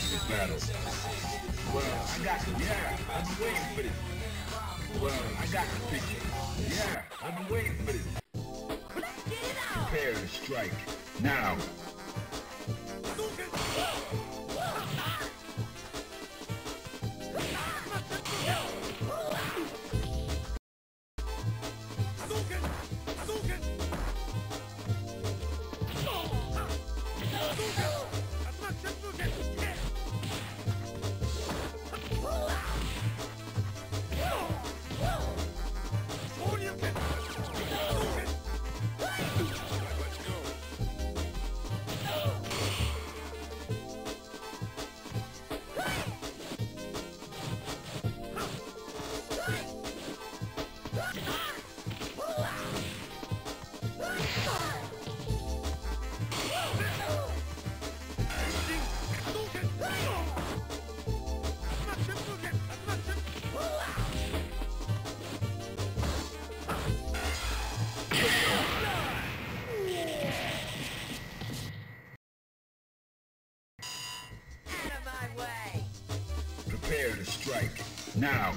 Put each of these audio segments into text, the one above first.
this battle. Well, I got you. Yeah, I've been waiting for this. Well, I got the picture. Yeah, I've been waiting for this. Prepare to strike. Now. Prepare to strike now. Now.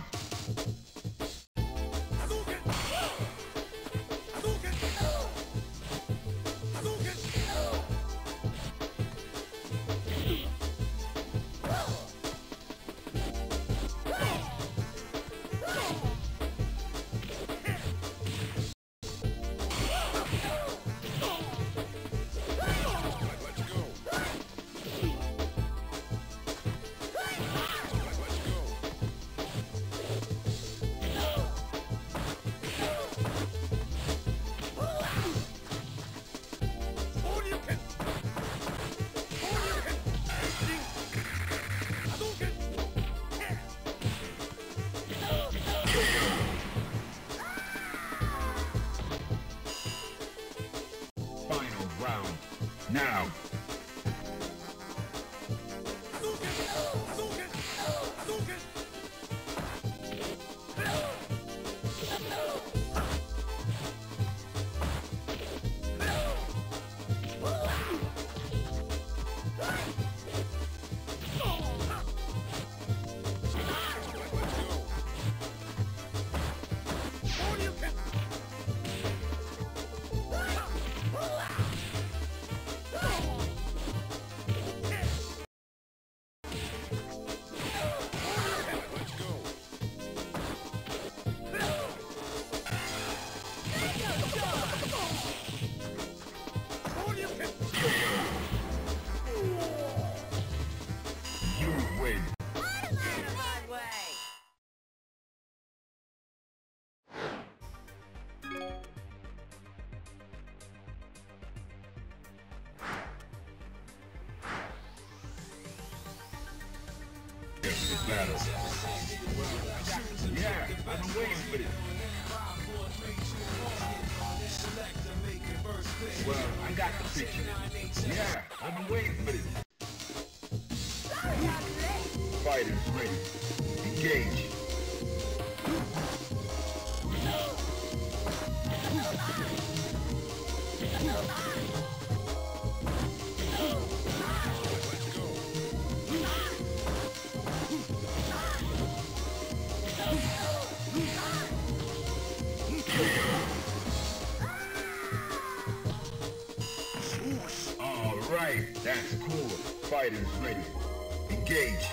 Battle. Yeah, I've been waiting for this. Well, I got the picture. Yeah, I've been waiting for this. Fighters ready. Engage. That's cool. Fighters ready. Engage. Engage.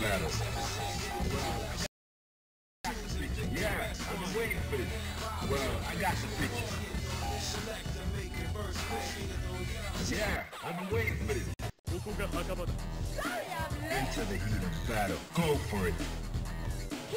battle. Yeah, I've been waiting for this. Well, I got the picture. Yeah, I've been waiting for this. Into the heat of battle. Go for it. Into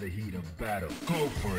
the heat of battle. Go for it.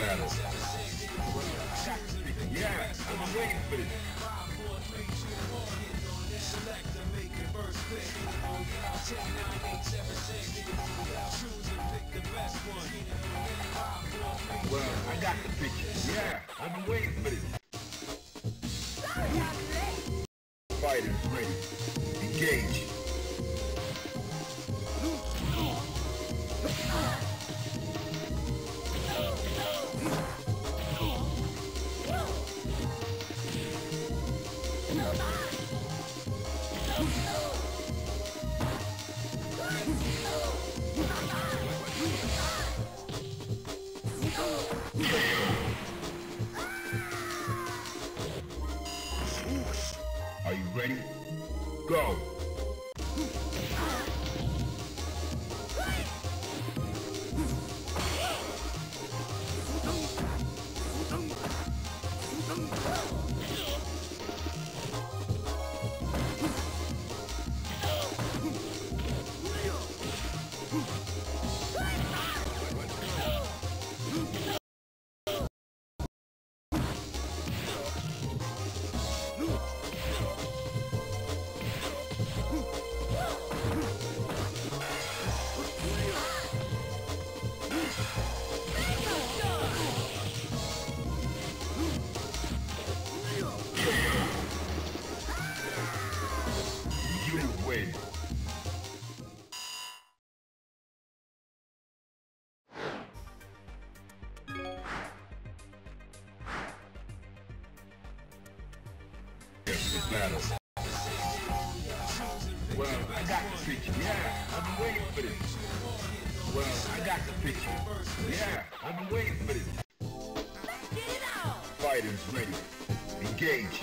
Battle. Yeah, I've been waiting for this. Well, I got the picture. Yeah, I've been waiting for this. Fighters ready. Engage. Are you ready? Go! Battle. Well, I got the picture. Yeah, I've been waiting for this. Well, I got the picture. Yeah, I've been waiting for this. Let's get it out. Fighters ready. Engage.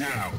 Now!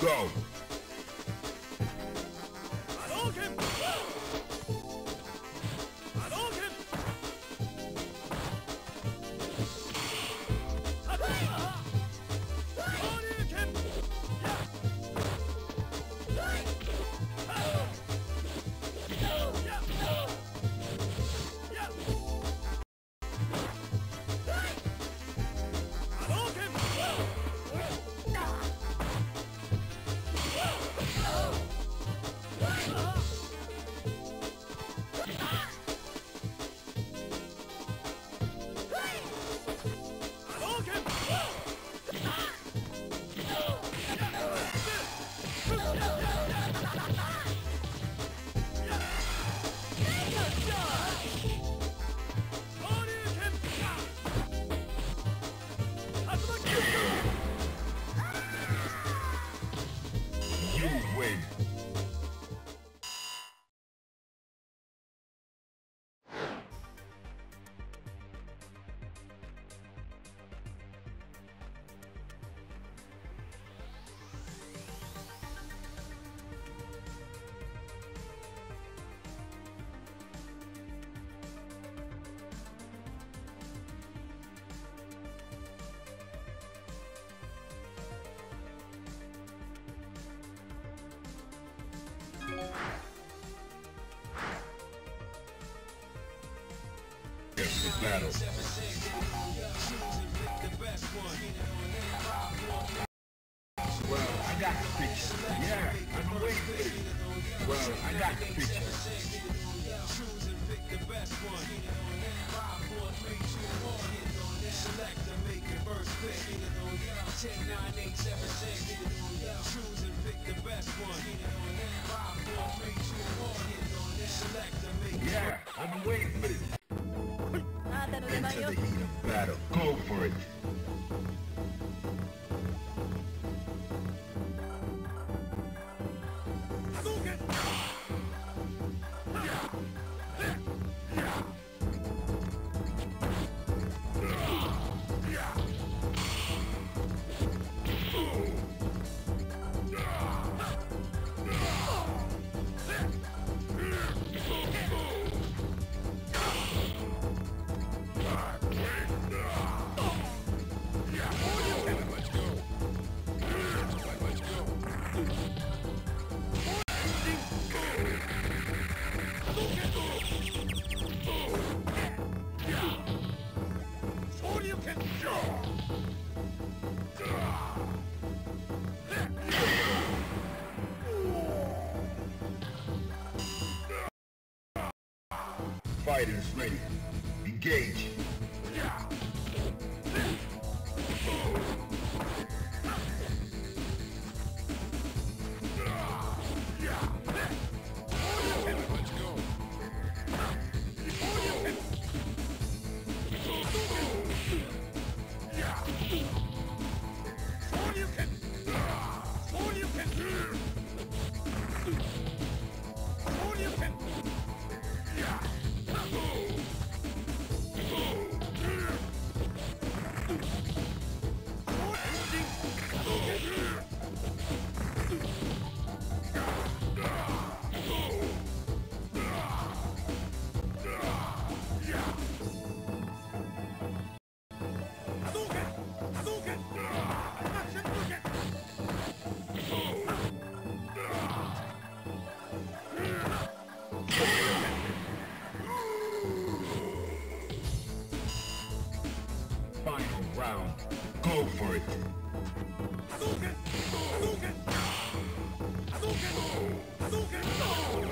Go! Battle. Well, I got the picture. Yeah, I'm waiting. Well, I got the picture. Choose and pick the best one. 5, 4, 3, 2, 1. Select and make your first pick. 10, 9, 8, 7, 6. Choose and pick the best one. 5, 4, 3, 2, 1. Select and make your first pick. Yeah, I'm waiting for this. Into the heat of battle. Go for it. Fighters ready. Engage.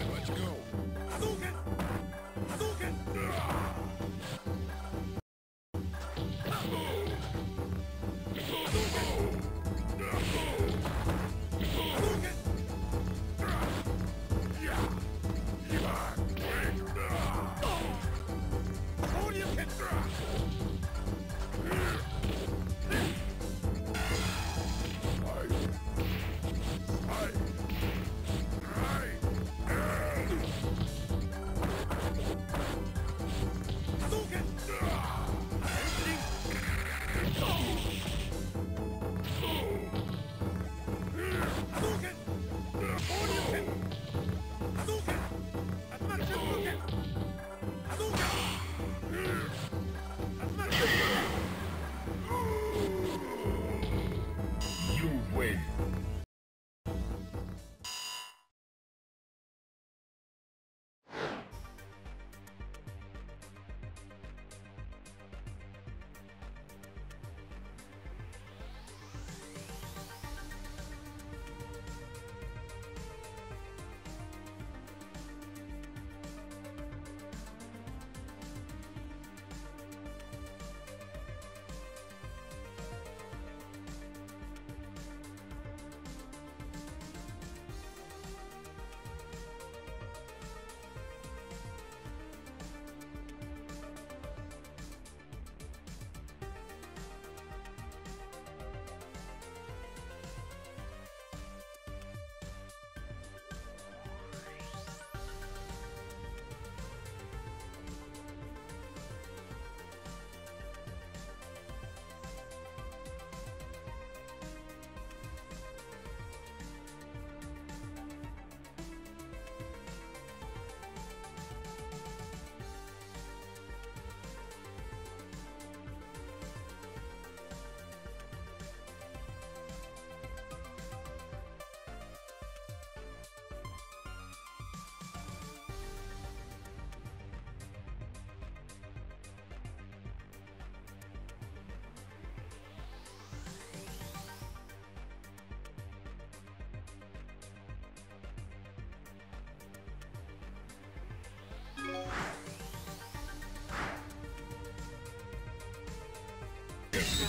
Let's go.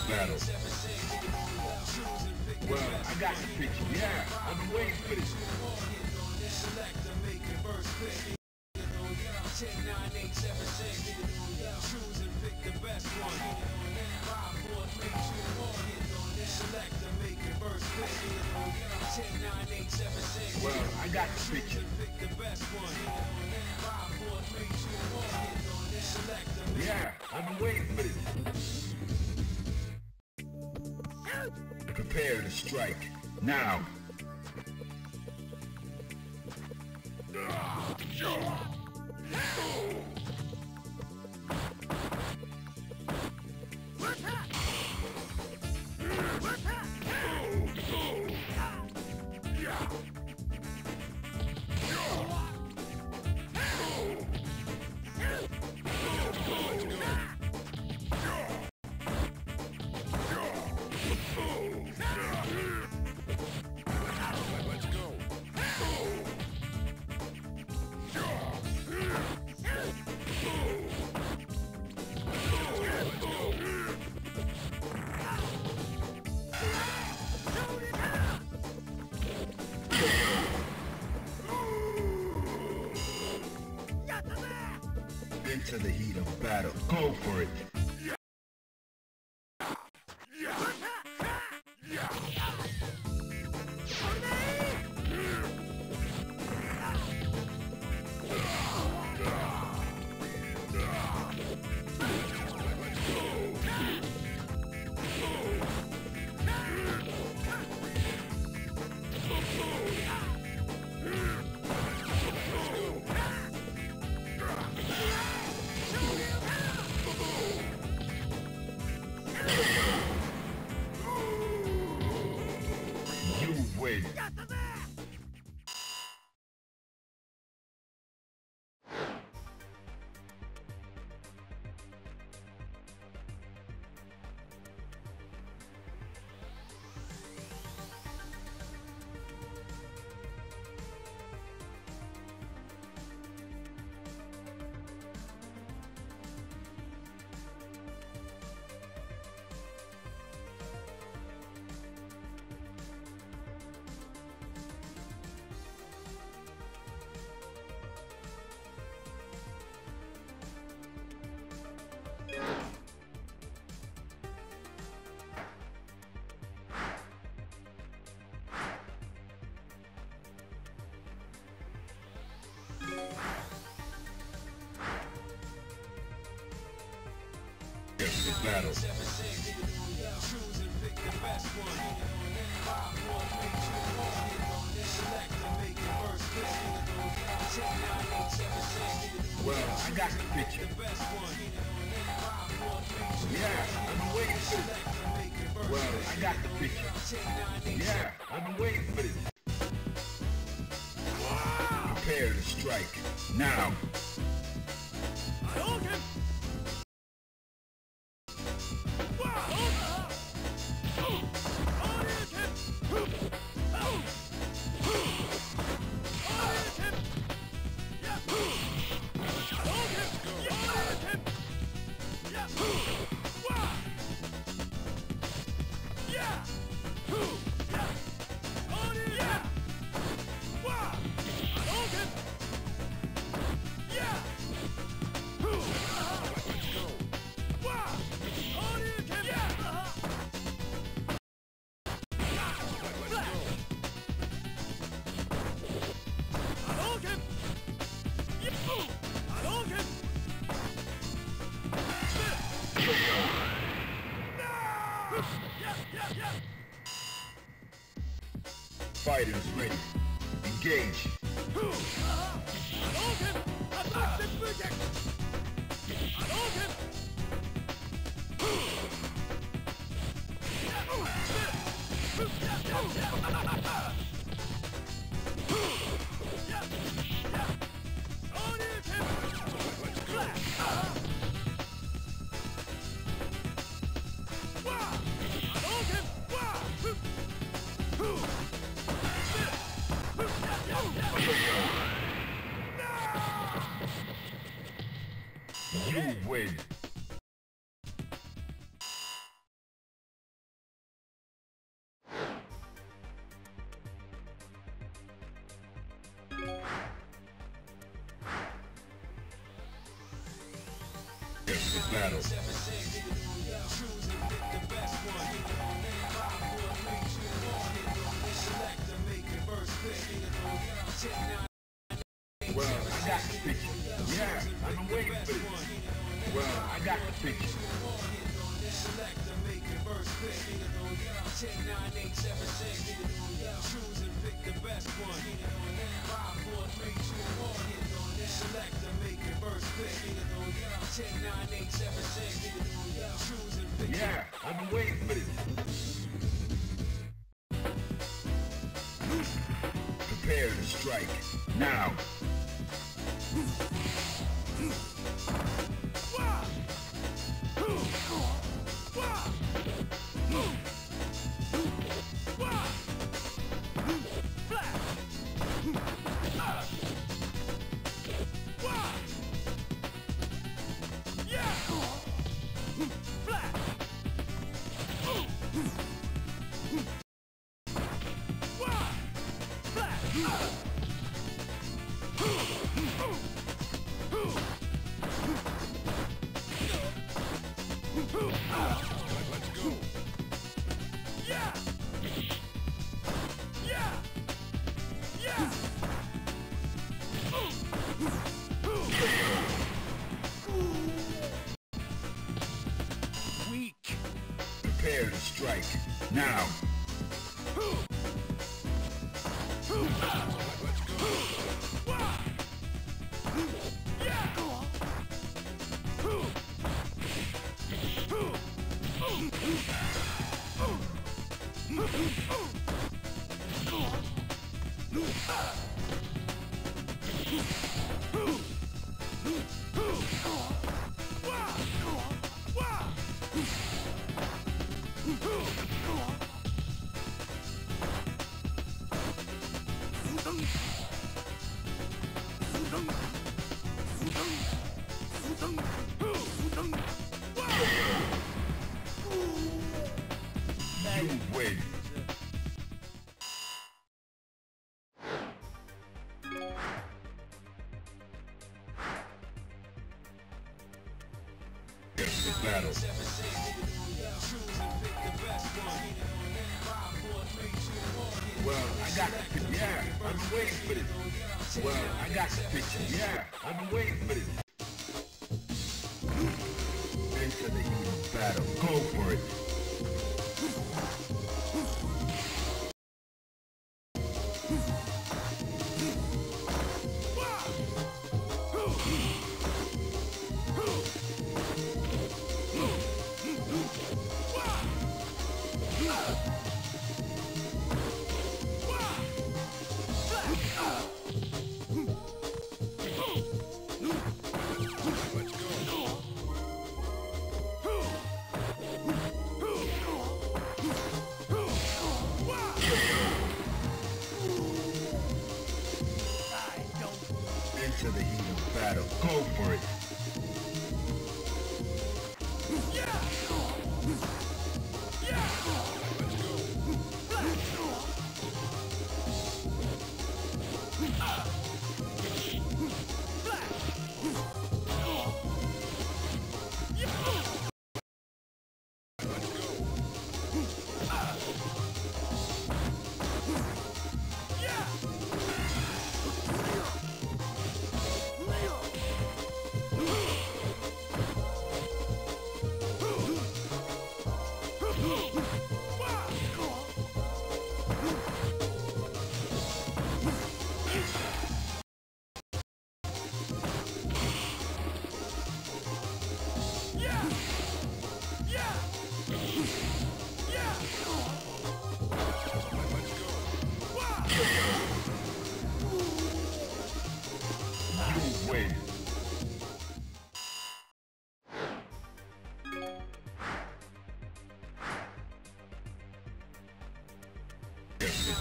Battle. Well, I got the picture. Yeah, I'm waiting for this. Well, I got the picture. Yeah, I'm waiting for this. Prepare to strike now. To the heat of battle. Go for it. this battle. Well, I got the picture. Yeah, I've been waiting for this. Well, I got the picture. Yeah, I've been waiting for this. Prepare to strike now. Fighters ready. Engage. You win. This is battle. Well, I got the picture. Yeah, I've been waiting for this. Well, I got the picture. Yeah, I've been waiting for this. Prepare to strike now. Prepare to strike now. You win. This is battle. Well, I got the picture. Yeah, I've been waiting for this. Well, I got the picture. Yeah, I've been waiting for this. battle. Go for it. To the heat of battle. Go for it.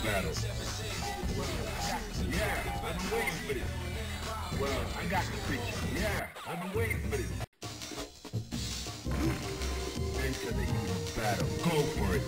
Battle. Yeah, I've been waiting for this. Well, I got the picture. Yeah, I've been waiting for this. Into the heat of battle. Go for it.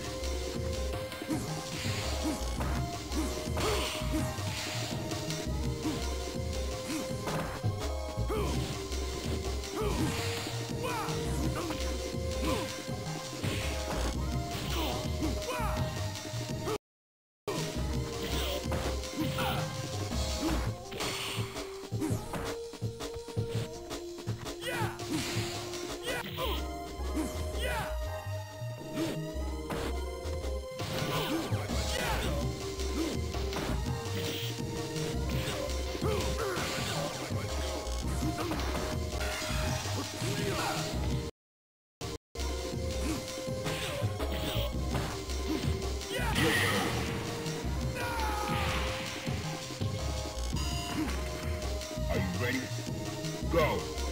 Go!